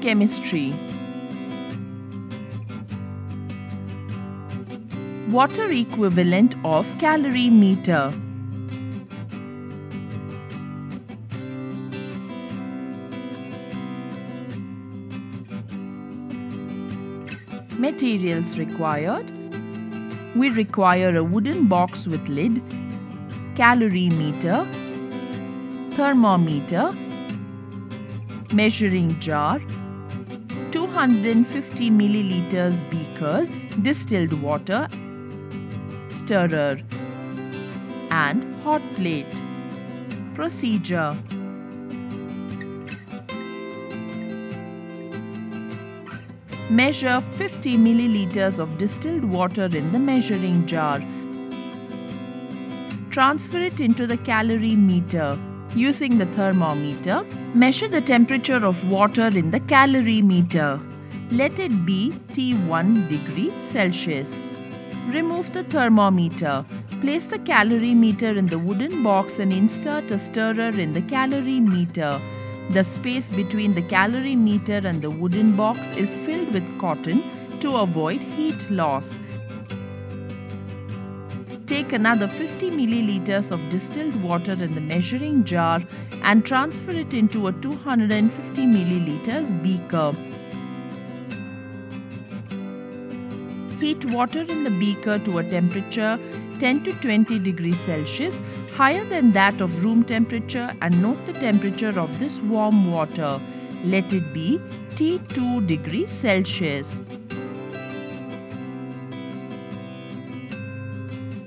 thermochemistry. Water equivalent of calorimeter. Materials required. We require a wooden box with lid, calorimeter, thermometer, measuring jar, 250 milliliters beakers, distilled water, stirrer, and hot plate. Procedure. Measure 50 milliliters of distilled water in the measuring jar. Transfer it into the calorimeter. Using the thermometer, measure the temperature of water in the calorimeter. Let it be T1 degree Celsius. Remove the thermometer. Place the calorimeter in the wooden box and insert a stirrer in the calorimeter. The space between the calorimeter and the wooden box is filled with cotton to avoid heat loss. Take another 50 milliliters of distilled water in the measuring jar and transfer it into a 250 milliliters beaker. Heat water in the beaker to a temperature 10 to 20 degrees Celsius, higher than that of room temperature, and note the temperature of this warm water. Let it be T2 degrees Celsius.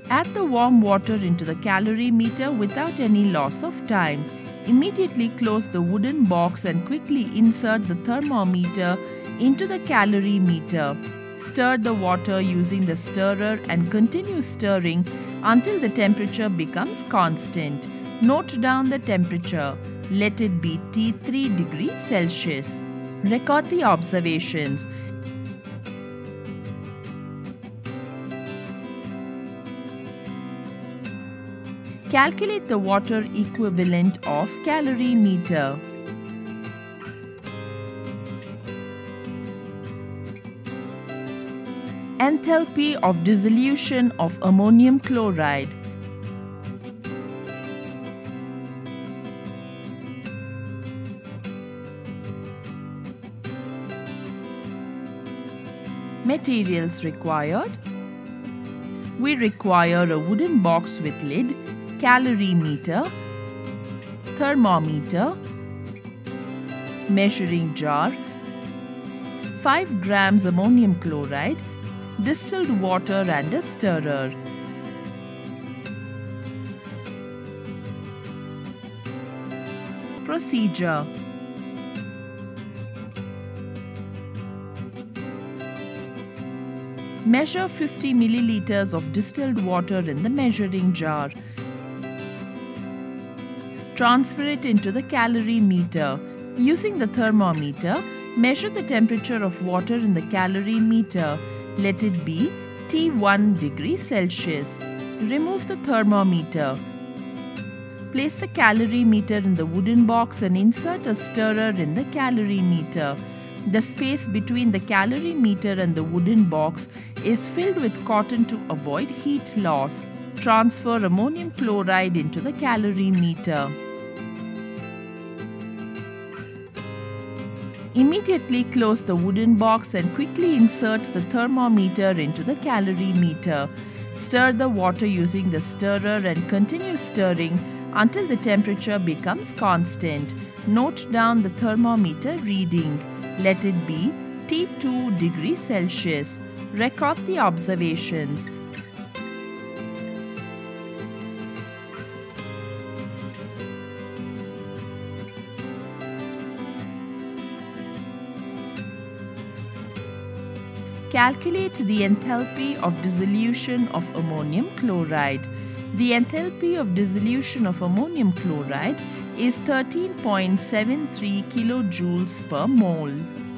Add the warm water into the calorimeter without any loss of time. Immediately close the wooden box and quickly insert the thermometer into the calorimeter. Stir the water using the stirrer and continue stirring until the temperature becomes constant. Note down the temperature. Let it be T3 degrees Celsius. Record the observations. Calculate the water equivalent of calorimeter. Enthalpy of dissolution of ammonium chloride. Materials required. We require a wooden box with lid, calorimeter, thermometer, measuring jar, 5 grams ammonium chloride, distilled water and a stirrer. Procedure. Measure 50 milliliters of distilled water in the measuring jar. Transfer it into the calorimeter. Using the thermometer, measure the temperature of water in the calorimeter. Let it be T1 degree Celsius. Remove the thermometer. Place the calorimeter in the wooden box and insert a stirrer in the calorimeter. The space between the calorimeter and the wooden box is filled with cotton to avoid heat loss. Transfer ammonium chloride into the calorimeter. Immediately close the wooden box and quickly insert the thermometer into the calorimeter. Stir the water using the stirrer and continue stirring until the temperature becomes constant. Note down the thermometer reading. Let it be T2 degrees Celsius. Record the observations. Calculate the enthalpy of dissolution of ammonium chloride. The enthalpy of dissolution of ammonium chloride is 13.73 kilojoules per mole.